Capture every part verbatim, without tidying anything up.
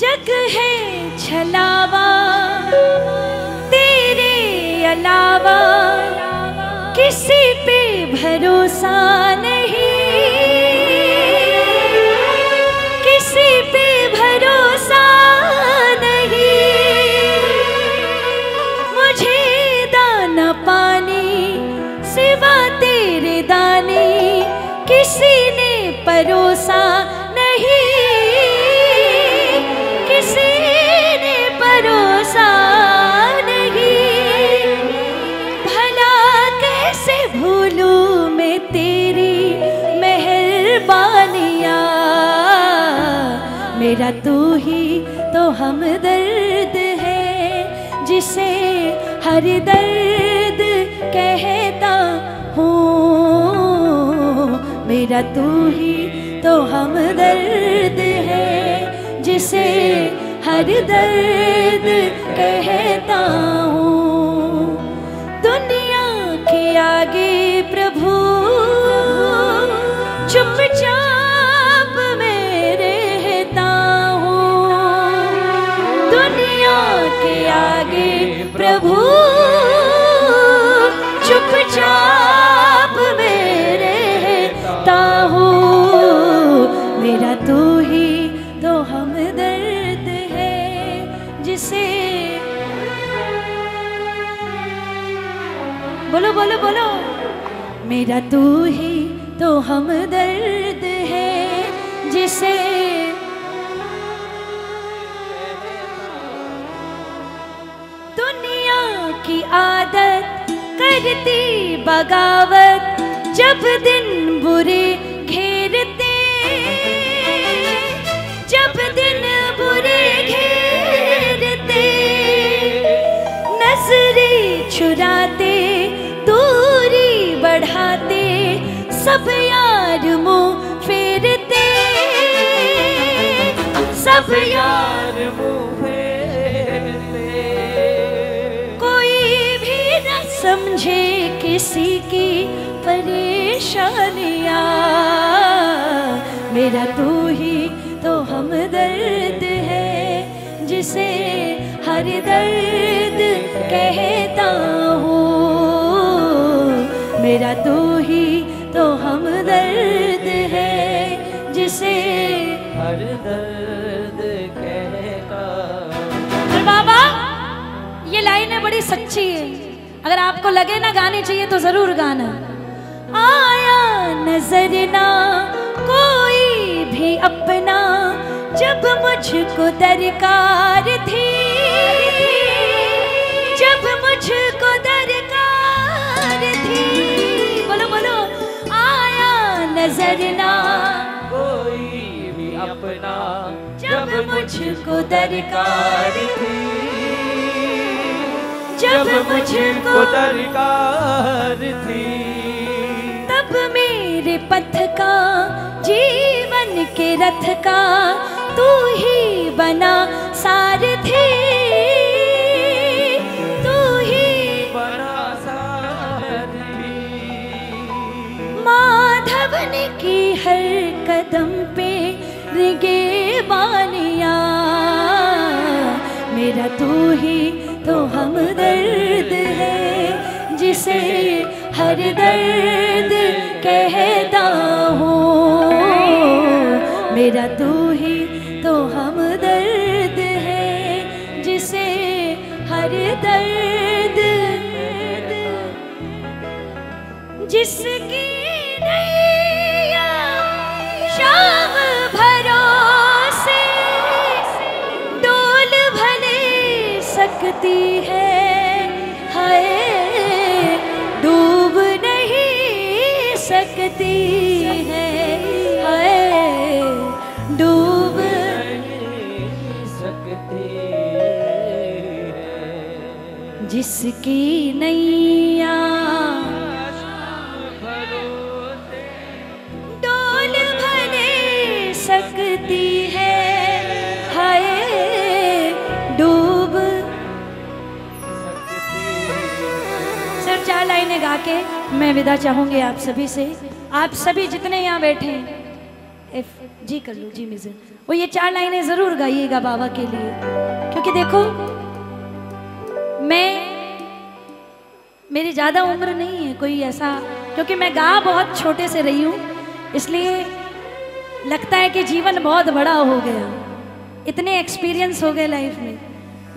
जग है छलावा, तेरे अलावा किसी पे भरोसा नहीं, किसी पे भरोसा नहीं। मुझे दाना पानी सिवा तेरे दाने किसी ने परोसा नहीं, किसी ने परोसा नहीं। भला कैसे भूलूं मैं तेरी मेहरबानिया, मेरा तू ही तो हमदर्द है जिसे हर दर्द कहता हूँ, मेरा तू ही तो हमदर्द है जिसे हर दर्द कहता हूँ। दुनिया के आगे प्रभु चुपचाप मैं रहता हूँ, दुनिया के आगे प्रभु चुपचाप मैं रहता हूँ, मेरा तू ही तो हमदर्द है जिसे। बोलो बोलो बोलो, मेरा तू ही तो हमदर्द है जिसे। दुनिया की आदत करती बगावत जब दिन बुरे घेरते, जब दिन बुरे घेरते नजरें चुराते दूरी बढ़ाते सब यार मुँह फेरते, सब यार मुँह फेरते। कोई भी न समझे किसी की परेशानियाँ, मेरा तू ही तो हमदर्द है जिसे हर दर्द कहता हूँ, मेरा तू ही तो हमदर्द है जिसे हर दर्द कहता हूँ। बाबा ये लाइनें बड़ी सच्ची है, अगर आपको लगे ना गाने चाहिए तो जरूर गाना। आया नजर ना कोई भी अपना जब मुझको दरकार थी, जब मुझको दरकार थी। बोलो बोलो, आया नजर ना कोई भी अपना जब मुझको दरकार थी, जब मुझको दरकार थी। मेरे पथ का जीवन के रथ का तू ही बना सारथी, तू ही बना सारथी। माधव ने की हर कदम पे निगेबानिया, मेरा तू ही तो हमदर्द है जिसे हर दर्द कहता हूँ, मेरा तू ही तो हमदर्द है जिसे हर दर्द, जिसकी नैया शाम भरोसे डोल भले सकती है, डूब नहीं सकती है। जिसकी नैया डोल भले सकती है, हाय डूब। सिर्फ चार लाइनें गा के मैं विदा चाहूंगी आप सभी से। आप सभी जितने यहाँ बैठे हैं एफ जी कर लो जी मिज़र। वो ये चार लाइनें ज़रूर गाइएगा बाबा के लिए, क्योंकि देखो मैं मेरी ज़्यादा उम्र नहीं है कोई ऐसा, क्योंकि मैं गा बहुत छोटे से रही हूँ, इसलिए लगता है कि जीवन बहुत बड़ा हो गया, इतने एक्सपीरियंस हो गए लाइफ में,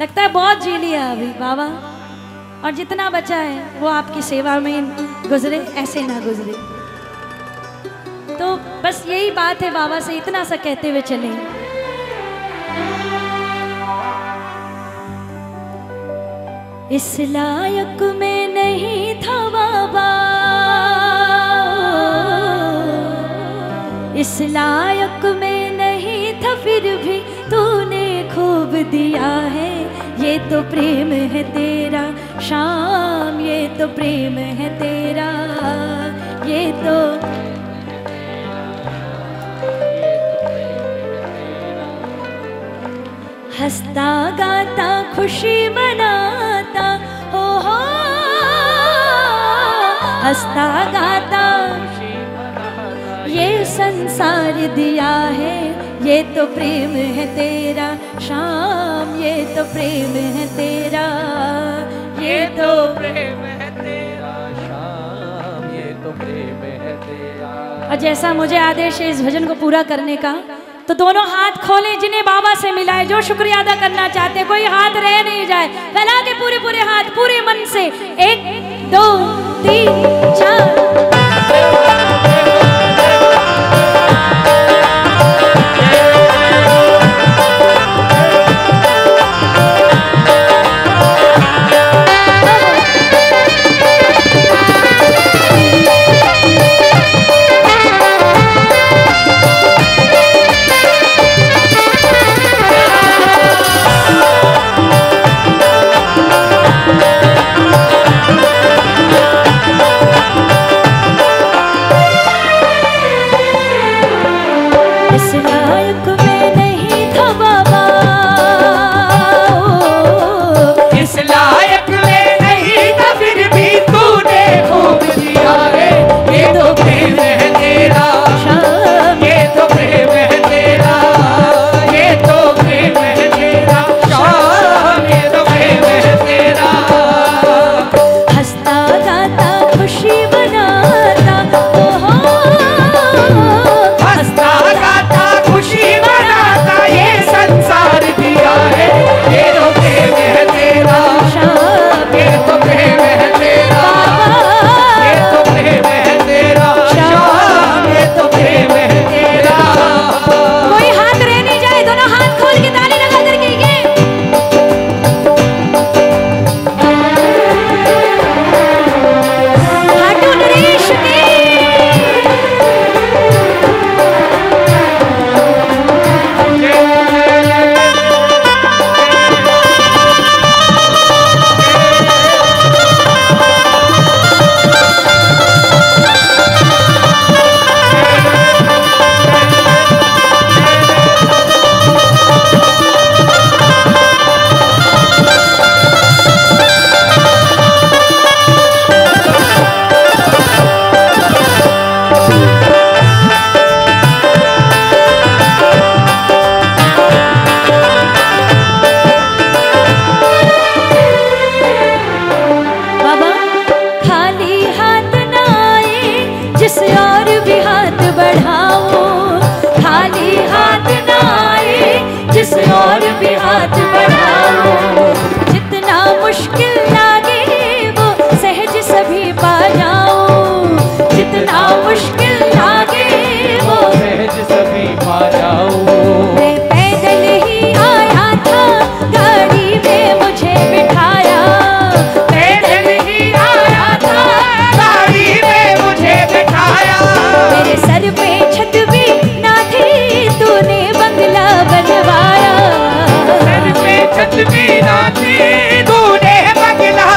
लगता है बहुत जी लिया अभी बाबा, और जितना बचा है वो आपकी सेवा में गुजरे, ऐसे ना गुजरे। तो बस यही बात है, बाबा से इतना सा कहते हुए चले। इस लायक में नहीं था बाबा, इस लायक में नहीं था, फिर भी तूने खूब दिया है। ये तो प्रेम है तेरा शाम, ये तो प्रेम है तेरा, ये तो हंसता गाता खुशी मनाता, हो हो हंसता गाता, ये संसार दिया है। ये तो प्रेम है तेरा शाम, ये तो प्रेम है तेरा, ये तो प्रेम है तेरा शाम, ये तो प्रेम है तेरा। और जैसा मुझे आदेश है इस भजन को पूरा करने का, तो दोनों हाथ खोलें जिन्हें बाबा से मिला है, जो शुक्रिया अदा करना चाहते हैं, कोई हाथ रह नहीं जाए, फैला के पूरे पूरे हाथ पूरे मन से, एक दो तीन चार। तूने बंगला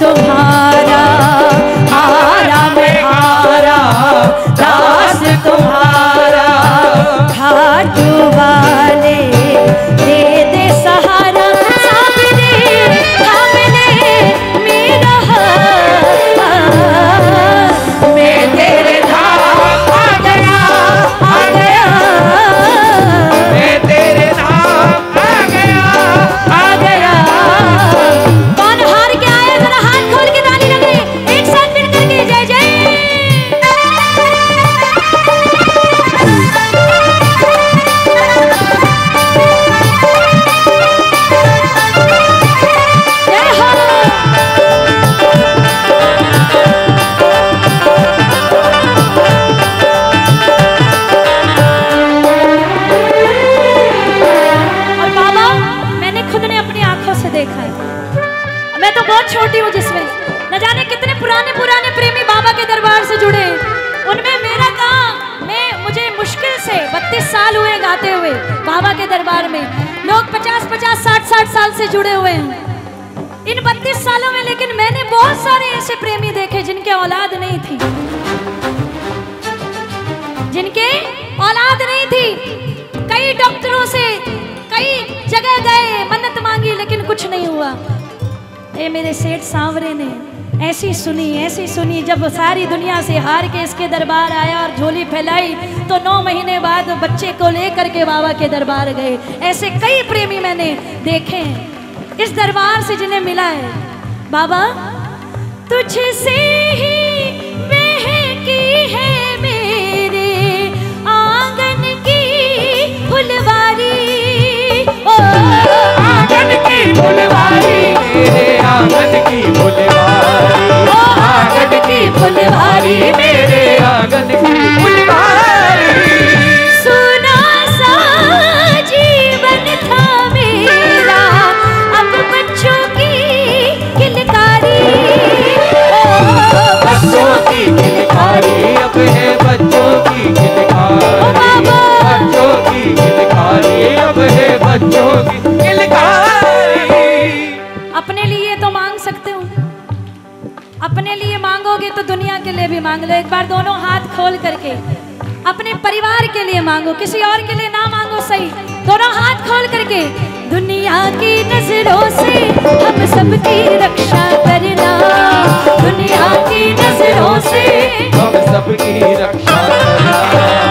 तुम्हारा हारा मैं हारा दास तुम्हारा। खाटू वाले दे दे सहारा सामने सामने मेरा हाथ मैं तेरे धाम आ गया आ गया मैं तेरे धाम आ गया आ गया। कौन हार के आया जरा हाथ खोल के ताली लगे एक साथ मिल करके जय जय जय हो। और बाबा मैंने खुद ने अपनी आंखों से देखा है, मैं तो बहुत छोटी हूँ जिसमें न जाने कितने पुराने पुराने प्रेमी बाबा के दरबार से जुड़े हैं। उनमें मेरा कहाँ, मैं मुझे मुश्किल से बत्तीस साल हुए गाते हुए बाबा के दरबार में। लोग पचास पचास साठ साठ साल से जुड़े हुए हैं। इन बत्तीस सालों में लेकिन मैंने बहुत सारे ऐसे प्रेमी देखे जिनके औलाद नहीं थी, जिनके औलाद नहीं थी। कई डॉक्टरों से कई जगह गए, मन्नत मांगी, लेकिन कुछ नहीं हुआ। ये मेरे सेठ सांवरे ने ऐसी सुनी ऐसी सुनी, जब सारी दुनिया से हार के इसके दरबार आया और झोली फैलाई तो नौ महीने बाद बच्चे को लेकर के बाबा के दरबार गए। ऐसे कई प्रेमी मैंने देखे हैं इस दरबार से जिन्हें मिला है। बाबा तुझसे ही महकी है मेरे आंगन की फुलवारी ओ आंगन की फुलवारी मेरे आंगन की फुलवारी ओ आंगन की फुलवारी मेरे आंगन की फुलवारी। सुना सा जीवन था मेरा अब बच्चों की किलकारी ओ बच्चों की किलकारी अब है बच्चों की किलकारी ओ बाबा बच्चों की किलकारी अब है बच्चों की किलकारी। अपने लिए तो मांग सकते हो, अपने लिए मांगोगे तो दुनिया के लिए भी मांग लो। एक बार दोनों हाथ खोल करके अपने परिवार के लिए मांगो, किसी और के लिए ना मांगो। सही दोनों हाथ खोल करके दुनिया की नजरों से हम सबकी रक्षा करना, दुनिया की नजरों से हम सबकी रक्षा करना।